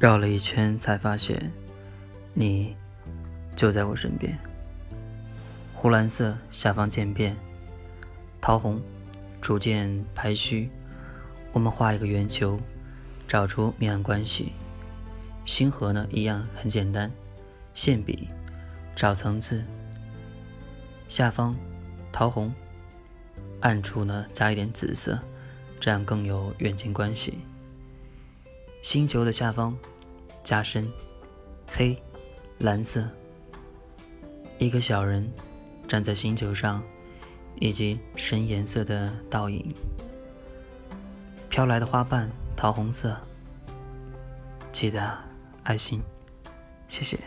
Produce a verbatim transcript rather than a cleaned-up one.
绕了一圈才发现，你就在我身边。湖蓝色下方渐变，桃红逐渐排序。我们画一个圆球，找出明暗关系。星河呢，一样很简单，线笔找层次。下方桃红，暗处呢加一点紫色，这样更有远近关系。 星球的下方加深，黑、蓝色。一个小人站在星球上，以及深颜色的倒影。飘来的花瓣桃红色。记得爱心，谢谢。